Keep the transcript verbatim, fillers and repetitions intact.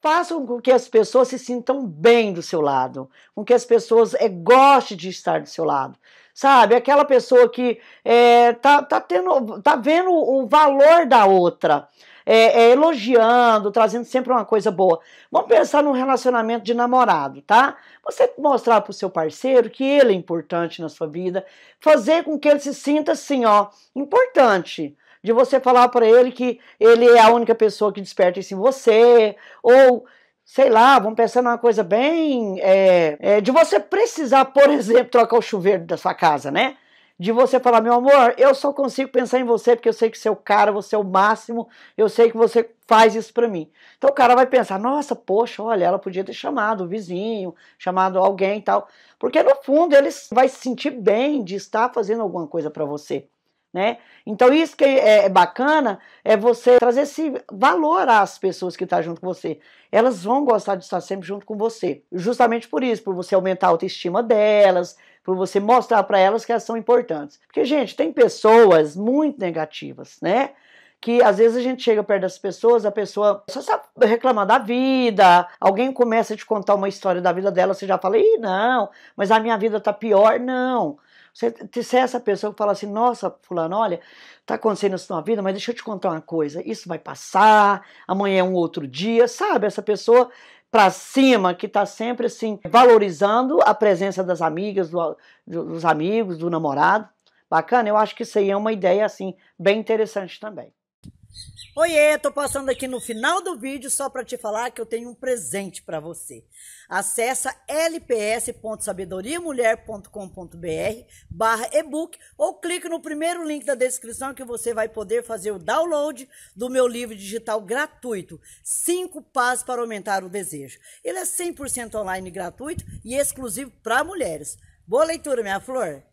façam com que as pessoas se sintam bem do seu lado, com que as pessoas é, gostem de estar do seu lado, sabe? Aquela pessoa que é, tá, tá, tendo, tá vendo o valor da outra, é, é, elogiando, trazendo sempre uma coisa boa. Vamos pensar num relacionamento de namorado, tá? Você mostrar pro seu parceiro que ele é importante na sua vida, fazer com que ele se sinta assim, ó, importante. De você falar para ele que ele é a única pessoa que desperta isso em você, ou, sei lá, vamos pensar numa coisa bem... É, é, de você precisar, por exemplo, trocar o chuveiro da sua casa, né? De você falar, meu amor, eu só consigo pensar em você porque eu sei que você é o cara, você é o máximo, eu sei que você faz isso pra mim. Então o cara vai pensar, nossa, poxa, olha, ela podia ter chamado o vizinho, chamado alguém e tal. Porque no fundo ele vai se sentir bem de estar fazendo alguma coisa pra você. Né? Então isso que é bacana é você trazer esse valor às pessoas que estão junto com você. Elas vão gostar de estar sempre junto com você, justamente por isso, por você aumentar a autoestima delas, por você mostrar para elas que elas são importantes. Porque, gente, tem pessoas muito negativas, né? Que às vezes a gente chega perto das pessoas, a pessoa só sabe reclamar da vida, alguém começa a te contar uma história da vida dela, você já fala, ih, não, mas a minha vida tá pior, não. Você disser essa pessoa que fala assim, nossa, fulano, olha, tá acontecendo isso na vida, mas deixa eu te contar uma coisa, isso vai passar, amanhã é um outro dia, sabe? Essa pessoa pra cima, que tá sempre assim, valorizando a presença das amigas, do, dos amigos, do namorado. Bacana, eu acho que isso aí é uma ideia, assim, bem interessante também. Oiê, tô passando aqui no final do vídeo só para te falar que eu tenho um presente para você. Acessa lps.sabedoria mulher ponto com ponto br barra e-book ou clique no primeiro link da descrição que você vai poder fazer o download do meu livro digital gratuito, cinco Passos para Aumentar o Desejo. Ele é cem por cento online gratuito e exclusivo para mulheres. Boa leitura, minha flor!